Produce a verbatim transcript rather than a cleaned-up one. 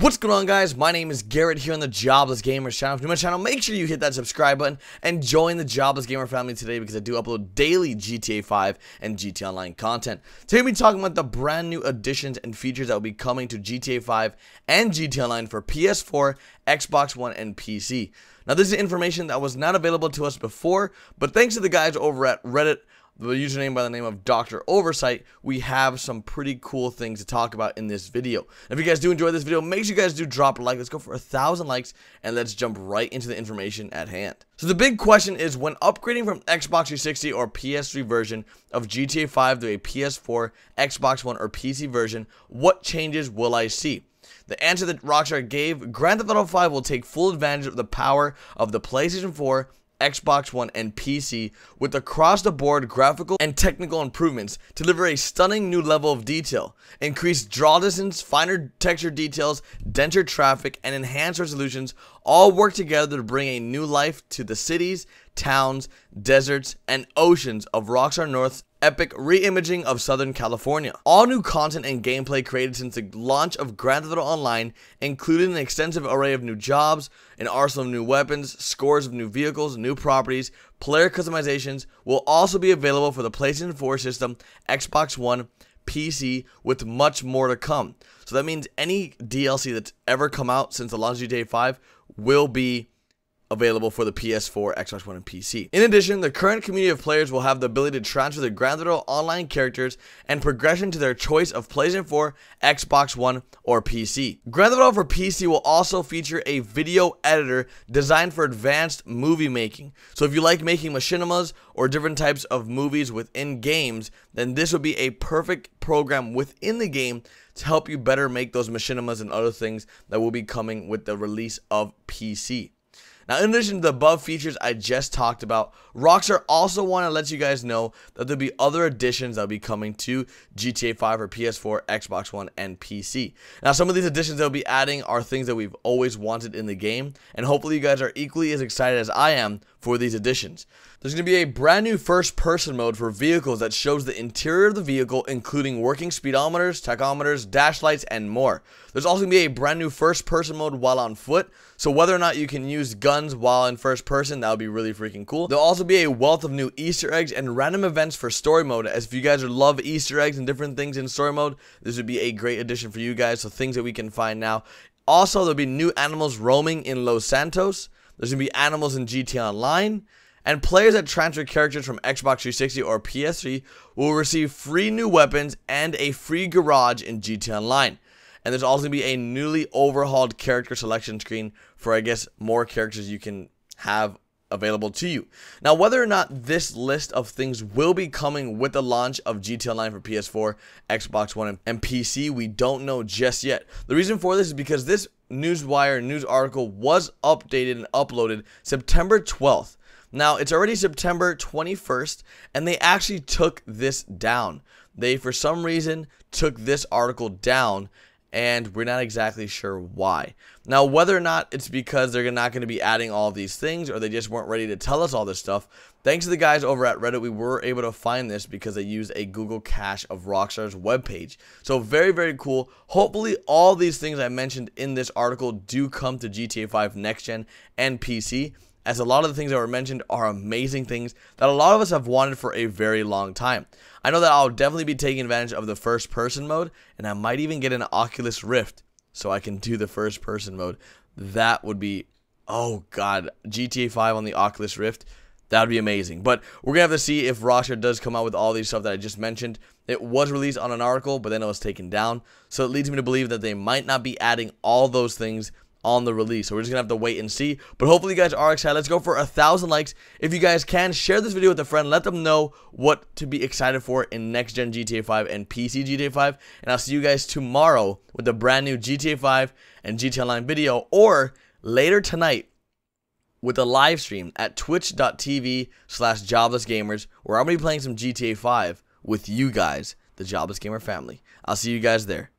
What's going on, guys? My name is Garrett here on the Jobless Gamers channel. If you're new to my channel, make sure you hit that subscribe button and join the Jobless Gamer family today, because I do upload daily G T A five and G T A Online content. Today we'll be talking about the brand new additions and features that will be coming to G T A five and G T A Online for P S four, Xbox One, and P C. Now, this is information that was not available to us before, but thanks to the guys over at Reddit, the username by the name of Doctor Oversight, we have some pretty cool things to talk about in this video. If you guys do enjoy this video, make sure you guys do drop a like. Let's go for a thousand likes, and let's jump right into the information at hand. So the big question is, when upgrading from Xbox three sixty or P S three version of G T A five to a P S four, Xbox One, or P C version, what changes will I see? The answer that Rockstar gave: Grand Theft Auto five will take full advantage of the power of the PlayStation four, Xbox One, and P C with across-the-board graphical and technical improvements to deliver a stunning new level of detail, increased draw distance, finer texture details, denser traffic, and enhanced resolutions. All work together to bring a new life to the cities, towns, deserts, and oceans of Rockstar North's epic reimagining of Southern California. All new content and gameplay created since the launch of Grand Theft Auto Online, including an extensive array of new jobs, an arsenal of new weapons, scores of new vehicles, new properties, player customizations, will also be available for the PlayStation four system, Xbox One, P C, with much more to come. So that means any D L C that's ever come out since the launch of G T A five will be available for the P S four, Xbox One, and P C. In addition, the current community of players will have the ability to transfer their Grand Theft Auto Online characters and progression to their choice of PlayStation four, Xbox One, or P C. Grand Theft Auto for P C will also feature a video editor designed for advanced movie making. So if you like making machinimas or different types of movies within games, then this would be a perfect program within the game to help you better make those machinimas and other things that will be coming with the release of P C. Now, in addition to the above features I just talked about, Rockstar also want to let you guys know that there'll be other additions that'll be coming to G T A five or P S four, Xbox One, and P C. Now, some of these additions they'll be adding are things that we've always wanted in the game, and hopefully you guys are equally as excited as I am for these additions. There's going to be a brand new first-person mode for vehicles that shows the interior of the vehicle, including working speedometers, tachometers, dash lights, and more. There's also going to be a brand new first-person mode while on foot, so whether or not you can use guns while in first person, that would be really freaking cool. There'll also be a wealth of new Easter eggs and random events for story mode, as if you guys love Easter eggs and different things in story mode, this would be a great addition for you guys. So things that we can find now. Also, there'll be new animals roaming in Los Santos. There's gonna be animals in G T A Online, and players that transfer characters from Xbox three sixty or P S three will receive free new weapons and a free garage in G T A Online. And there's also going to be a newly overhauled character selection screen for, I guess, more characters you can have available to you. Now, whether or not this list of things will be coming with the launch of G T A Online for P S four, Xbox One, and P C, we don't know just yet. The reason for this is because this Newswire news article was updated and uploaded September twelfth. Now, it's already September twenty-first, and they actually took this down. They, for some reason, took this article down, and we're not exactly sure why. Now, whether or not it's because they're not going to be adding all these things, or they just weren't ready to tell us all this stuff, thanks to the guys over at Reddit, we were able to find this because they used a Google cache of Rockstar's webpage. So very, very cool. Hopefully all these things I mentioned in this article do come to G T A five Next Gen and P C, as a lot of the things that were mentioned are amazing things that a lot of us have wanted for a very long time. I know that I'll definitely be taking advantage of the first person mode, and I might even get an Oculus Rift so I can do the first person mode. That would be, oh god, G T A five on the Oculus Rift, that would be amazing. But we're going to have to see if Rockstar does come out with all these stuff that I just mentioned. It was released on an article, but then it was taken down, so it leads me to believe that they might not be adding all those things on the release, so we're just gonna have to wait and see. But hopefully you guys are excited. Let's go for a thousand likes if you guys can. Share this video with a friend, let them know what to be excited for in next gen G T A five and P C G T A five, and I'll see you guys tomorrow with a brand new G T A five and G T A Online video, or later tonight with a live stream at twitch dot t v slash jobless gamers, where I'll be playing some G T A five with you guys, the Jobless Gamer family. I'll see you guys there.